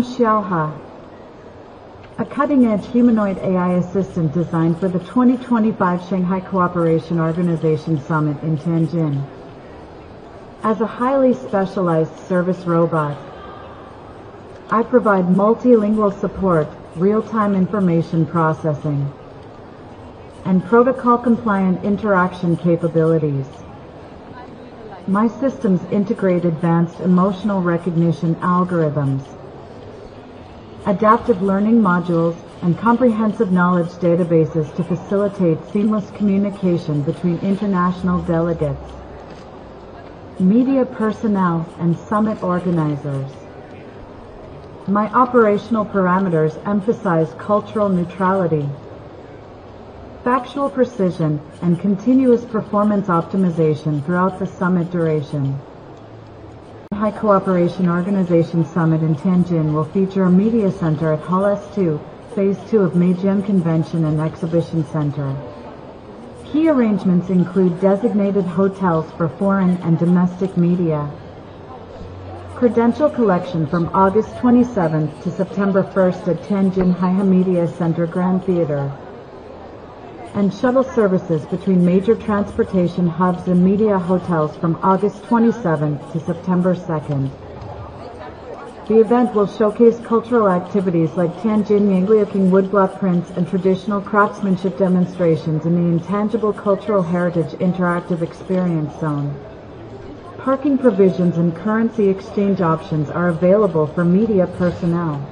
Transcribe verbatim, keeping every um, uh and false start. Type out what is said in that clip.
Xiaoha, a cutting-edge humanoid A I assistant designed for the twenty twenty-five Shanghai Cooperation Organization Summit in Tianjin. As a highly specialized service robot, I provide multilingual support, real-time information processing, and protocol-compliant interaction capabilities. My systems integrate advanced emotional recognition algorithms, adaptive learning modules, and comprehensive knowledge databases to facilitate seamless communication between international delegates, media personnel, and summit organizers. My operational parameters emphasize cultural neutrality, factual precision, and continuous performance optimization throughout the summit duration. Shanghai Cooperation Organization Summit in Tianjin will feature a media center at Hall S two, Phase two of Meijiang Convention and Exhibition Center. Key arrangements include designated hotels for foreign and domestic media, credential collection from August twenty-seventh to September first at Tianjin Haihe Media Center Grand Theater, and shuttle services between major transportation hubs and media hotels from August twenty-seventh to September second. The event will showcase cultural activities like Tianjin Yangliuqing woodblock prints and traditional craftsmanship demonstrations in the Intangible Cultural Heritage Interactive Experience Zone. Parking provisions and currency exchange options are available for media personnel.